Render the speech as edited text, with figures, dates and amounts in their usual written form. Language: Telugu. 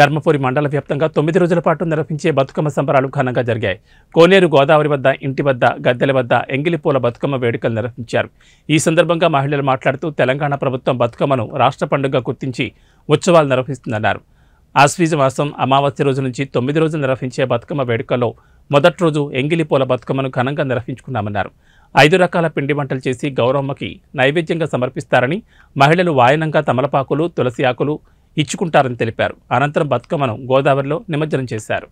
ధర్మపురి మండల వ్యాప్తంగా 9 రోజుల పాటు నిర్వహించే బతుకమ్మ సంబరాలు ఘనంగా జరిగాయి. కోనేరు గోదావరి వద్ద, ఇంటి వద్ద, గద్దెల వద్ద ఎంగిలిపూల బతుకమ్మ వేడుకలు నిర్వహించారు. ఈ సందర్భంగా మహిళలు మాట్లాడుతూ తెలంగాణ ప్రభుత్వం బతుకమ్మను రాష్ట్ర పండుగగా గుర్తించి ఉత్సవాలు నిర్వహిస్తుందన్నారు. ఆశ్వీజ మాసం అమావాస్య రోజు నుంచి 9 రోజులు నిర్వహించే బతుకమ్మ వేడుకల్లో మొదటి రోజు ఎంగిలిపూల బతుకమ్మను ఘనంగా నిర్వహించుకున్నామన్నారు. 5 రకాల పిండి వంటలు చేసి గౌరమ్మకి నైవేద్యంగా సమర్పిస్తారని, మహిళలు వాయనంగా తమలపాకులు, తులసి ఆకులు ఇచ్చుకుంటారని తెలిపారు. అనంతరం బతుకమ్మను గోదావరిలో నిమజ్జనం చేశారు.